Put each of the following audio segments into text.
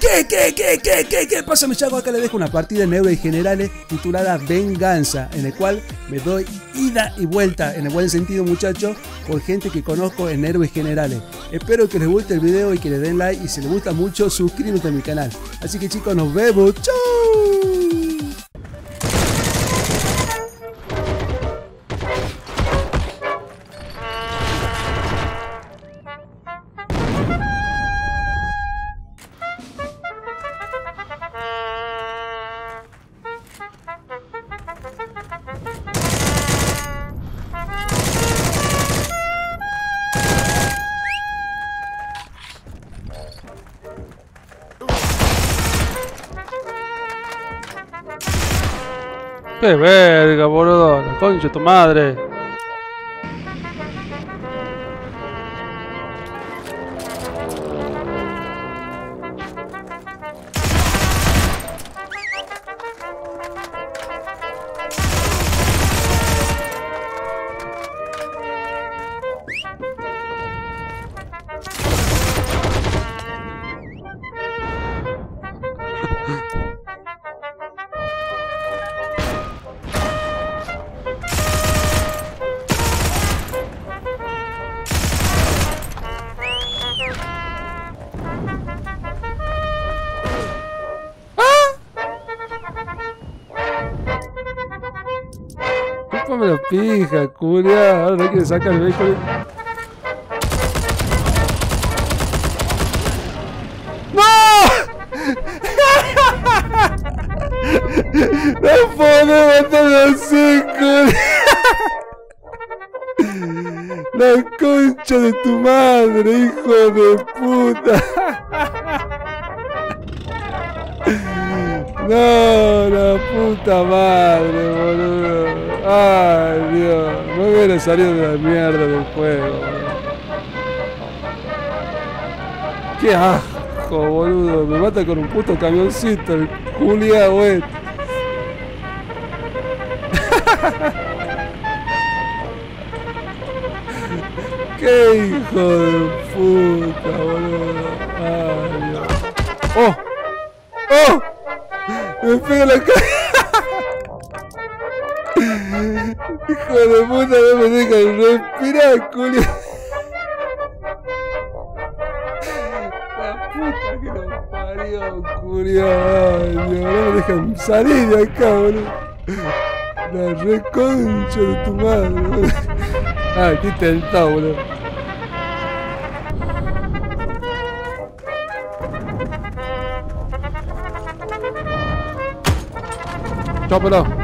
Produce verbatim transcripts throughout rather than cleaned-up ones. ¿Qué, qué, qué, qué, qué, qué pasa, mis chavos? Acá les dejo una partida en Heroes y Generales titulada Venganza, en el cual me doy ida y vuelta, en el buen sentido, muchachos, con gente que conozco en Heroes y Generales. Espero que les guste el video y que le den like, y si les gusta mucho, suscríbete a mi canal. Así que, chicos, nos vemos. ¡Chau! ¡Qué verga, boludo! ¡La concha de tu madre! ¡Cúpame la pija, curia! Ahora no quiere sacar el vehículo. ¡No! ¡No puedo matarlo así, curia! ¡La concha de tu madre, hijo de puta! ¡No, la puta madre, boludo! ¡Ay, Dios! No hubiera salido de la mierda del juego. ¡Qué asco, boludo! Me mata con un puto camioncito el Julia, güey. ¡Qué hijo de puta, boludo! ¡Ay, Dios! ¡Oh! ¡Oh! ¡Me pega la cara! ¡Hijo de puta, no me dejan respirar, culo! ¡La puta que nos parió, culo! ¡Ay, Dios! ¡No me dejan salir de acá, boludo! ¡La reconcha de tu madre, boludo! ¡Ay, qué tentado, boludo! ¡Chópalo! ¡No!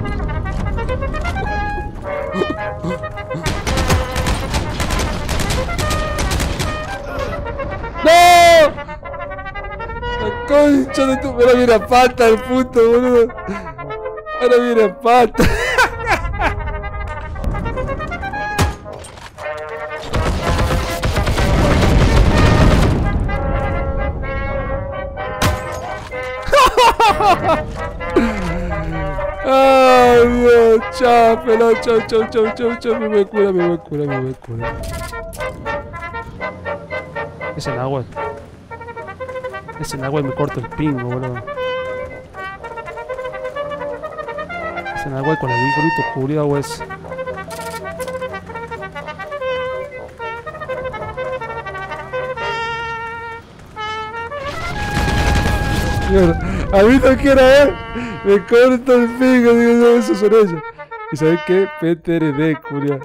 ¡La concha de tu! Ahora viene a pata el puto, boludo. Ahora viene a pata. ¡Ay, Dios! ¡Chao, pelado! ¡Chao, chao, chao, chao, chao! ¡Me voy a curar, me voy a curar, me voy a curar! Ese náhuatl. Ese náhuatl me corta el pingo, boludo. Ese náhuatl con el vinculito culiado, güey. A mí no quiero ver. Me corto el pico, digo, no, eso son ellos. ¿Y sabes qué? P T R D, curia.